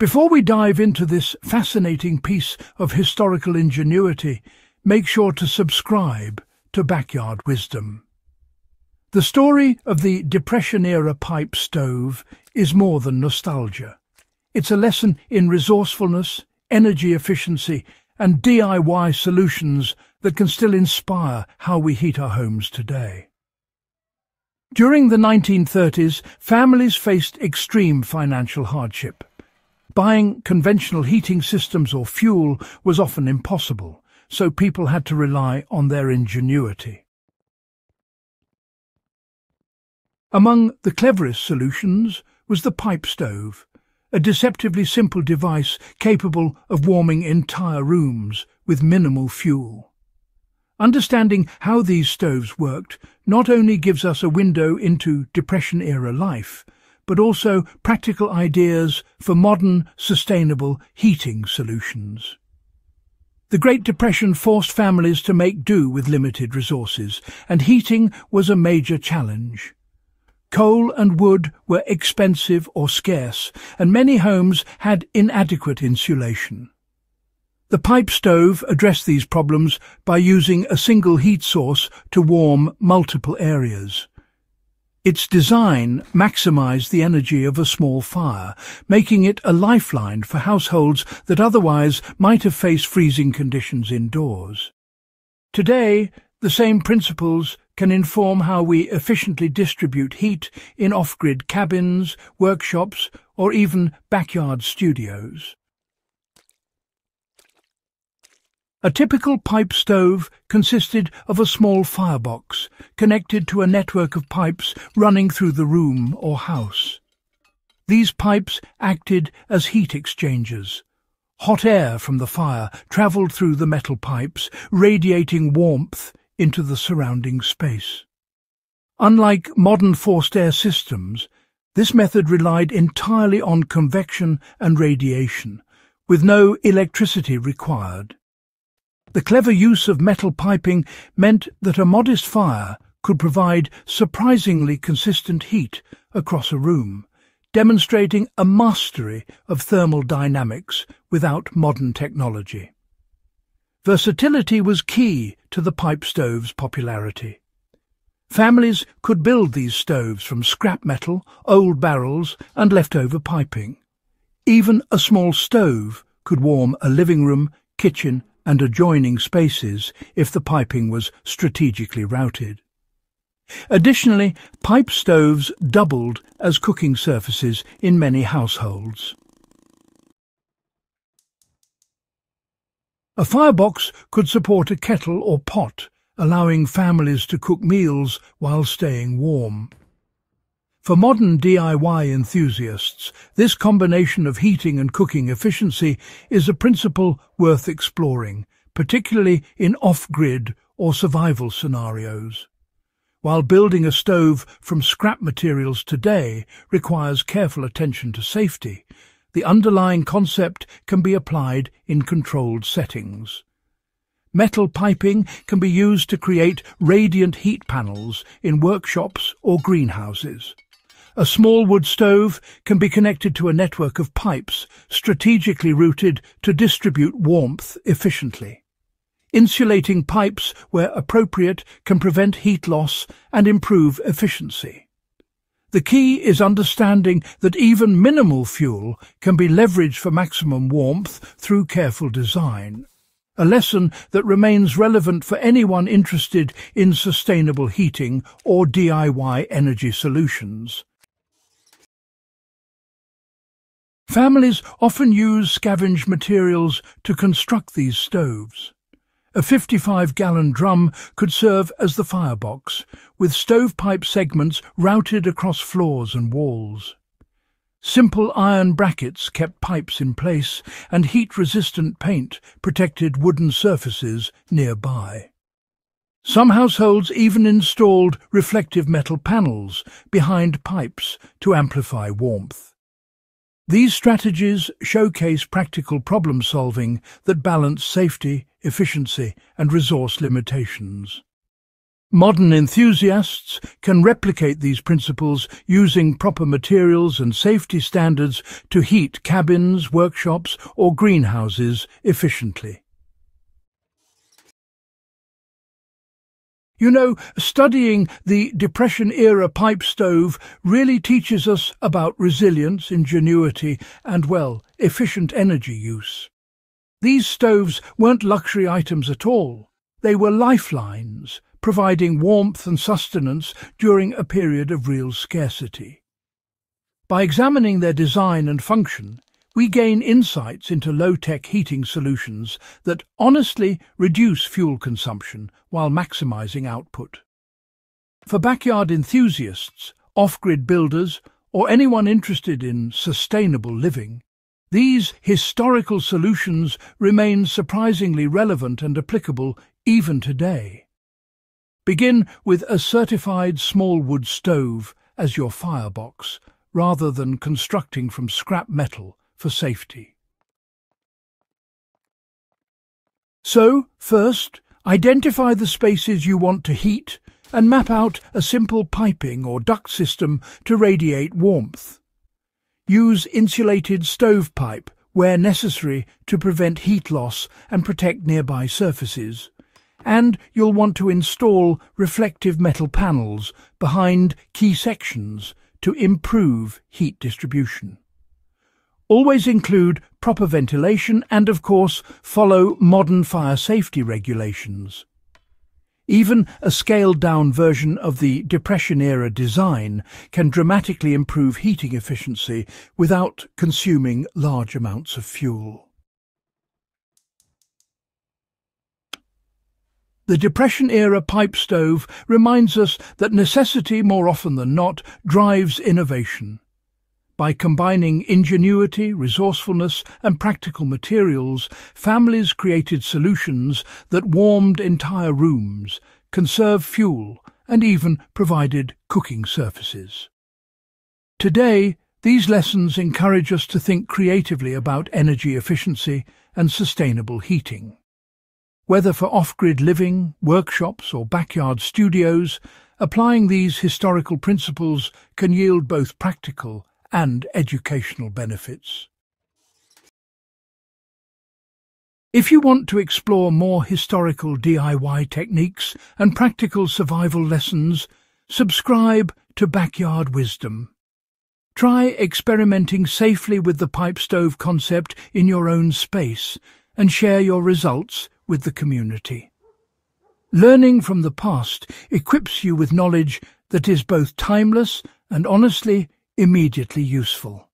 Before we dive into this fascinating piece of historical ingenuity, make sure to subscribe to Backyard Wisdom. The story of the Depression-era pipe stove is more than nostalgia. It's a lesson in resourcefulness, energy efficiency, and DIY solutions that can still inspire how we heat our homes today. During the 1930s, families faced extreme financial hardship. Buying conventional heating systems or fuel was often impossible, so people had to rely on their ingenuity. Among the cleverest solutions was the pipe stove, a deceptively simple device capable of warming entire rooms with minimal fuel. Understanding how these stoves worked not only gives us a window into Depression-era life, but also practical ideas for modern, sustainable heating solutions. The Great Depression forced families to make do with limited resources, and heating was a major challenge. Coal and wood were expensive or scarce, and many homes had inadequate insulation. The pipe stove addressed these problems by using a single heat source to warm multiple areas. Its design maximized the energy of a small fire, making it a lifeline for households that otherwise might have faced freezing conditions indoors. Today, the same principles can inform how we efficiently distribute heat in off-grid cabins, workshops, or even backyard studios. A typical pipe stove consisted of a small firebox connected to a network of pipes running through the room or house. These pipes acted as heat exchangers. Hot air from the fire travelled through the metal pipes, radiating warmth into the surrounding space. Unlike modern forced air systems, this method relied entirely on convection and radiation, with no electricity required. The clever use of metal piping meant that a modest fire could provide surprisingly consistent heat across a room, demonstrating a mastery of thermal dynamics without modern technology. Versatility was key to the pipe stove's popularity. Families could build these stoves from scrap metal, old barrels, and leftover piping. Even a small stove could warm a living room, kitchen, and adjoining spaces if the piping was strategically routed. Additionally, pipe stoves doubled as cooking surfaces in many households. A firebox could support a kettle or pot, allowing families to cook meals while staying warm. For modern DIY enthusiasts, this combination of heating and cooking efficiency is a principle worth exploring, particularly in off-grid or survival scenarios. While building a stove from scrap materials today requires careful attention to safety, the underlying concept can be applied in controlled settings. Metal piping can be used to create radiant heat panels in workshops or greenhouses. A small wood stove can be connected to a network of pipes, strategically routed to distribute warmth efficiently. Insulating pipes, where appropriate, can prevent heat loss and improve efficiency. The key is understanding that even minimal fuel can be leveraged for maximum warmth through careful design, a lesson that remains relevant for anyone interested in sustainable heating or DIY energy solutions. Families often use scavenged materials to construct these stoves. A 55-gallon drum could serve as the firebox, with stovepipe segments routed across floors and walls. Simple iron brackets kept pipes in place, and heat-resistant paint protected wooden surfaces nearby. Some households even installed reflective metal panels behind pipes to amplify warmth. These strategies showcase practical problem-solving that balance safety, efficiency, and resource limitations. Modern enthusiasts can replicate these principles using proper materials and safety standards to heat cabins, workshops, or greenhouses efficiently. You know, studying the Depression-era pipe stove really teaches us about resilience, ingenuity, and, well, efficient energy use. These stoves weren't luxury items at all. They were lifelines, providing warmth and sustenance during a period of real scarcity. By examining their design and function, we gain insights into low-tech heating solutions that honestly reduce fuel consumption while maximizing output. For backyard enthusiasts, off-grid builders, or anyone interested in sustainable living, these historical solutions remain surprisingly relevant and applicable even today. Begin with a certified small wood stove as your firebox, rather than constructing from scrap metal for safety. So, first, identify the spaces you want to heat and map out a simple piping or duct system to radiate warmth. Use insulated stovepipe where necessary to prevent heat loss and protect nearby surfaces. And you'll want to install reflective metal panels behind key sections to improve heat distribution. Always include proper ventilation and, of course, follow modern fire safety regulations. Even a scaled-down version of the Depression-era design can dramatically improve heating efficiency without consuming large amounts of fuel. The Depression-era pipe stove reminds us that necessity, more often than not, drives innovation. By combining ingenuity, resourcefulness, and practical materials, families created solutions that warmed entire rooms, conserved fuel, and even provided cooking surfaces. Today, these lessons encourage us to think creatively about energy efficiency and sustainable heating. Whether for off-grid living, workshops, or backyard studios, applying these historical principles can yield both practical and educational benefits. If you want to explore more historical DIY techniques and practical survival lessons, subscribe to Backyard Wisdom. Try experimenting safely with the pipe stove concept in your own space and share your results with the community. Learning from the past equips you with knowledge that is both timeless and honestly immediately useful.